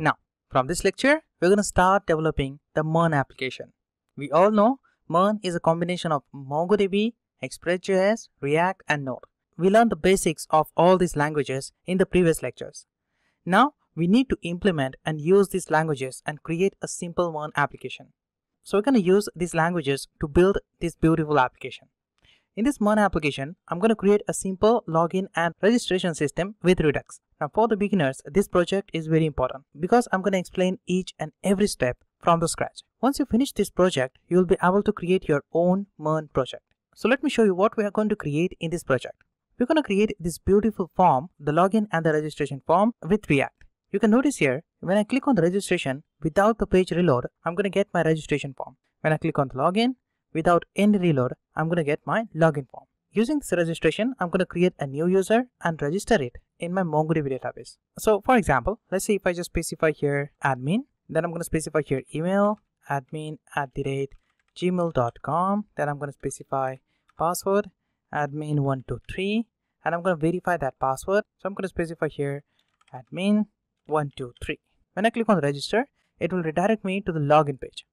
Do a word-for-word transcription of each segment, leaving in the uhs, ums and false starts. Now, from this lecture, we're going to start developing the MERN application. We all know MERN is a combination of MongoDB, ExpressJS, React and Node. We learned the basics of all these languages in the previous lectures. Now, we need to implement and use these languages and create a simple MERN application. So we're going to use these languages to build this beautiful application. In this MERN application, I'm going to create a simple login and registration system with Redux. Now for the beginners, this project is very important because I'm going to explain each and every step from the scratch. Once you finish this project, you will be able to create your own MERN project. So let me show you what we are going to create in this project. We're going to create this beautiful form, the login and the registration form with React. You can notice here, when I click on the registration without the page reload, I'm going to get my registration form. When I click on the login, without any reload, I'm going to get my login form. Using this registration, I'm going to create a new user and register it in my MongoDB database. So for example, let's say if I just specify here admin, then I'm going to specify here email admin at the rate gmail dot com, then I'm going to specify password admin one two three, and I'm going to verify that password. So I'm going to specify here admin one two three. When I click on register, it will redirect me to the login page.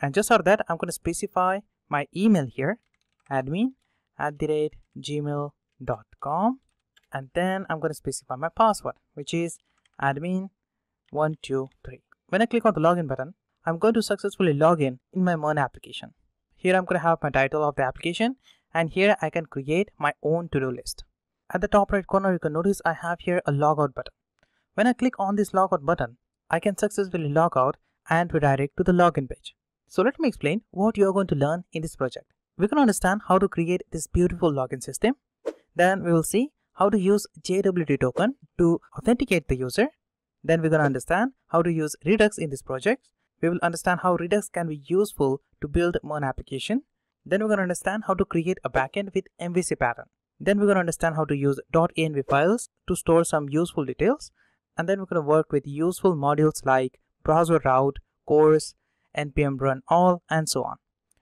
And just for that, I'm going to specify my email here, admin at the rate gmail dot com, and then I'm going to specify my password, which is admin one two three. When I click on the login button, I'm going to successfully log in in my MERN application. Here I'm going to have my title of the application, and here I can create my own to-do list. At the top right corner, you can notice I have here a logout button. When I click on this logout button, I can successfully log out and redirect to the login page. So let me explain what you are going to learn in this project. We're going to understand how to create this beautiful login system. Then we will see how to use J W T token to authenticate the user. Then we're going to understand how to use Redux in this project. We will understand how Redux can be useful to build MERN application. Then we're going to understand how to create a backend with M V C pattern. Then we're going to understand how to use .env files to store some useful details. And then we're going to work with useful modules like browser route, CORS, npm run all, and so on.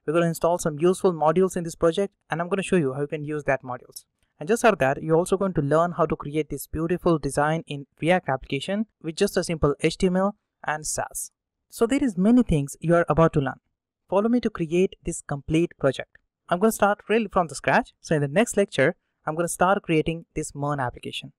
We're going to install some useful modules in this project, and I'm going to show you how you can use that modules. And just for that, you're also going to learn how to create this beautiful design in React application with just a simple H T M L and SaaS. So there is many things you are about to learn. Follow me to create this complete project. I'm going to start really from the scratch. So in the next lecture, I'm going to start creating this MERN application.